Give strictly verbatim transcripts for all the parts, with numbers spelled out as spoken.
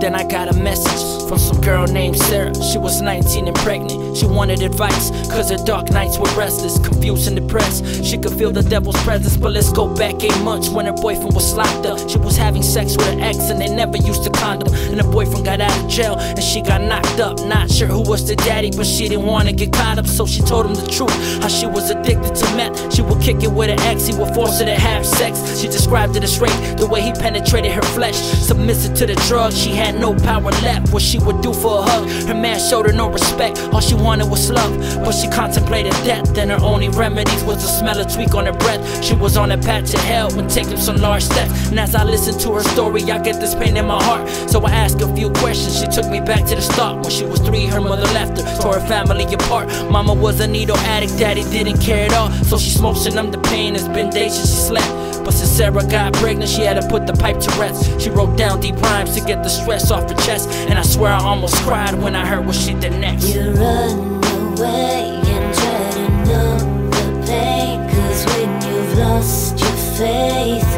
Then I got a message from some girl named Sarah. She was nineteen and pregnant. She wanted advice, cause her dark nights were restless, confused and depressed. She could feel the devil's presence. But let's go back eight months when her boyfriend was locked up. She was having sex with her ex and they never used a condom. And her boyfriend got out of jail and she got knocked up. Not sure who was the daddy, but she didn't wanna get caught up. So she told him the truth, how she was addicted to meth. She would kick it with her ex, he would force her to have sex. She described it as rape, the way he penetrated her flesh. Submissive to the drug, she had no power left. What she would do for a hug, her man showed her no respect. All she wanted was love, but she contemplated death. And her only remedies was the smell of tweak on her breath. She was on a path to hell when taking some large steps. And as I listened to her story, I get this pain in my heart. So I asked a few questions, she took me back to the start. When she was three, her mother left her, tore her family apart. Mama was a needle addict, daddy didn't care at all. So she smokes to numb the pain, it's been days since she slept. But since Sarah got pregnant, she had to put the pipe to rest. She wrote down deep rhymes to get the stress off her chest. And I swear I almost cried when I heard what she did next. You run away and try to numb the pain, cause when you've lost your faith,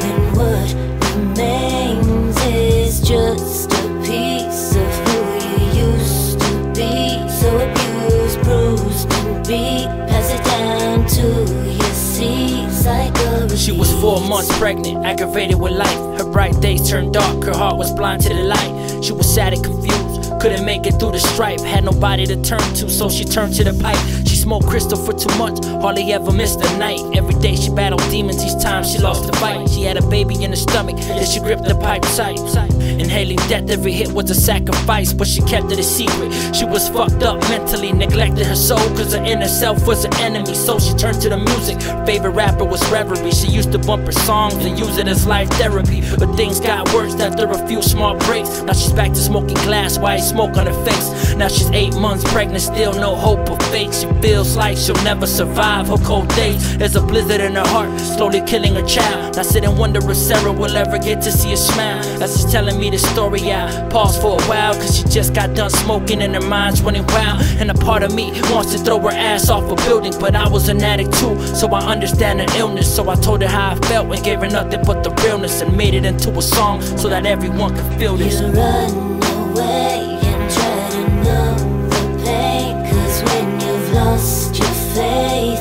then what remains is just a piece of who you used to be. So abused, bruised and beat, pass it down to your seed. She was four months pregnant, aggravated with life. Her bright days turned dark, her heart was blind to the light. She was sad and confused, couldn't make it through the strife. Had nobody to turn to, so she turned to the pipe. She smoked crystal for two months, hardly ever missed a night. Every day she battled demons, each time she lost the fight. She had a baby in her stomach, then she gripped the pipe tight. Inhaling death, every hit was a sacrifice, but she kept it a secret. She was fucked up mentally, neglected her soul, cause her inner self was an enemy. So she turned to the music, her favorite rapper was Reverie. She used to bump her songs and use it as life therapy. But things got worse after a few small breaks. Now she's back to smoking glass, white smoke on her face. Now she's eight months pregnant, still no hope of fate. She feels like she'll never survive her cold days. There's a blizzard in her heart, slowly killing her child. I sit and wonder if Sarah will ever get to see a smile. As she's telling me the story, I pause for a while, cause she just got done smoking and her mind's running wild. And a part of me wants to throw her ass off a building, but I was an addict too, so I understand her illness. So I told her how I felt and gave her nothing but the realness, and made it into a song so that everyone could feel this. You run away and try to numb the pain, cause when you've lost your faith,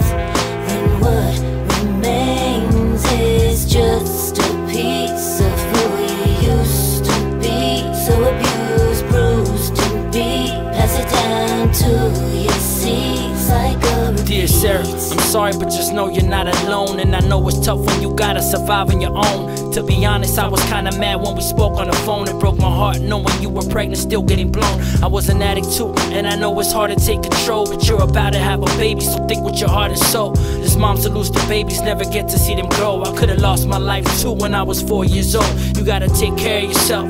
then what remains is just a piece of who you used to be. So abused, bruised and beat, pass it down to your seeds like a. Dear Sarah, I'm sorry, but just know you're not alone. And I know it's tough when you gotta survive on your own. To be honest, I was kinda mad when we spoke on the phone. It broke my heart knowing you were pregnant, still getting blown. I was an addict too, and I know it's hard to take control. But you're about to have a baby, so think with your heart and soul. This moms who lose their babies never get to see them grow. I could've lost my life too when I was four years old. You gotta take care of yourself,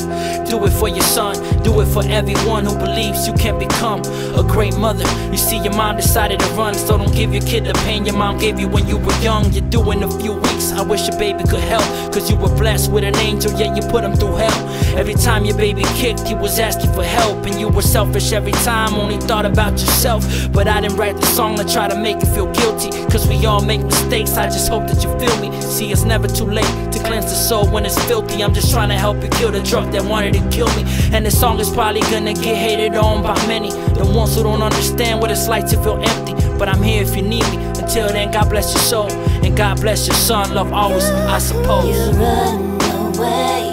do it for your son. Do it for everyone who believes you can become a great mother. You see, your mom decided to run, so don't give your kid the pain your mom gave you when you were young. You're due in a few weeks, I wish your baby could help, cause you were blessed with an angel, yet you put him through hell. Every time your baby kicked, he was asking for help, and you were selfish every time, only thought about yourself. But I didn't write the song to try to make you feel guilty, cause we all make mistakes, I just hope that you feel me. See, it's never too late to cleanse the soul when it's filthy. I'm just trying to help you kill the drug that wanted to kill me. And this song is probably gonna get hated on by many, the ones who don't understand what it's like to feel empty. But I'm here if you need me. Until then, God bless your soul and God bless your son. Love always, I suppose. You run away.